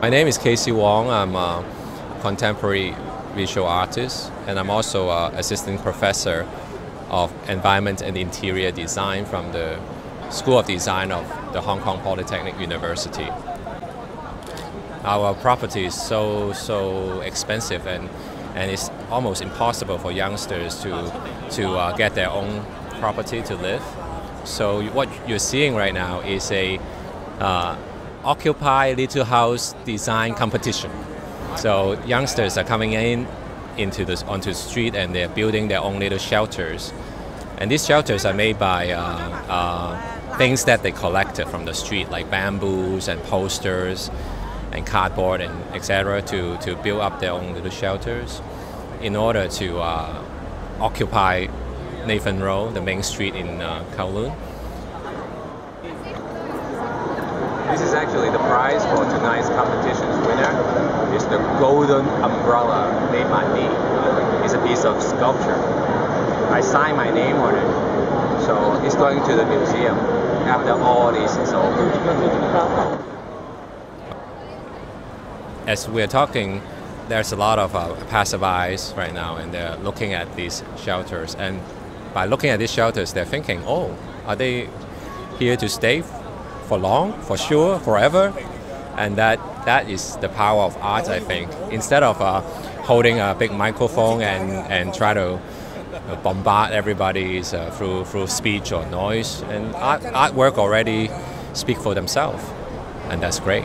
My name is Casey Wong. I'm a contemporary visual artist, and I'm also an assistant professor of environment and interior design from the School of Design of the Hong Kong Polytechnic University. Our property is so expensive, and it's almost impossible for youngsters to get their own property to live. So what you're seeing right now is a Occupy Little House Design Competition. So youngsters are coming onto the street, and they're building their own little shelters. And these shelters are made by things that they collected from the street, like bamboos and posters and cardboard and etc., to build up their own little shelters in order to occupy Nathan Road, the main street in Kowloon. This is actually the prize for tonight's competition's winner. It's the golden umbrella made by me. It's a piece of sculpture. I signed my name on it, so it's going to the museum after all this is over. As we're talking, there's a lot of passerbys right now, and they're looking at these shelters. And by looking at these shelters, they're thinking, oh, are they here to stay for long, for sure, forever? And that is the power of art, I think. Instead of holding a big microphone and try to bombard everybody through speech or noise, and artwork already speak for themselves, and that's great.